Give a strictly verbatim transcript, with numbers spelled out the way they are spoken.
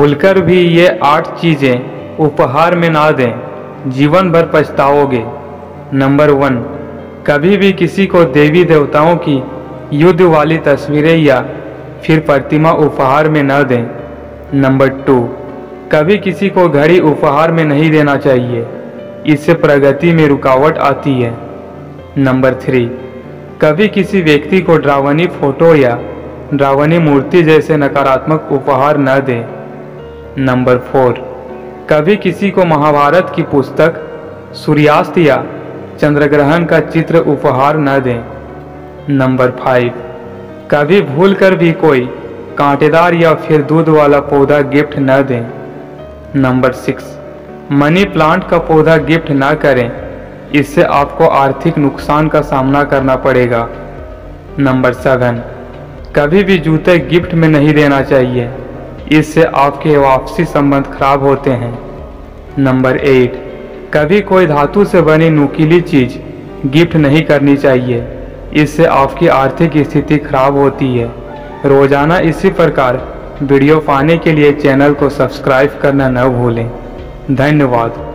भूलकर भी ये आठ चीज़ें उपहार में ना दें, जीवन भर पछताओगे। नंबर वन, कभी भी किसी को देवी देवताओं की युद्ध वाली तस्वीरें या फिर प्रतिमा उपहार में न दें। नंबर टू, कभी किसी को घड़ी उपहार में नहीं देना चाहिए, इससे प्रगति में रुकावट आती है। नंबर थ्री, कभी किसी व्यक्ति को ड्रावणी फोटो या ड्रावणी मूर्ति जैसे नकारात्मक उपहार न दें। नंबर फोर, कभी किसी को महाभारत की पुस्तक, सूर्यास्त या चंद्रग्रहण का चित्र उपहार न दें। नंबर फाइव, कभी भूलकर भी कोई कांटेदार या फिर दूध वाला पौधा गिफ्ट न दें। नंबर सिक्स, मनी प्लांट का पौधा गिफ्ट ना करें, इससे आपको आर्थिक नुकसान का सामना करना पड़ेगा। नंबर सेवन, कभी भी जूते गिफ्ट में नहीं देना चाहिए, इससे आपके आपसी संबंध खराब होते हैं। नंबर एट, कभी कोई धातु से बनी नुकीली चीज़ गिफ्ट नहीं करनी चाहिए, इससे आपकी आर्थिक स्थिति खराब होती है। रोज़ाना इसी प्रकार वीडियो पाने के लिए चैनल को सब्सक्राइब करना न भूलें। धन्यवाद।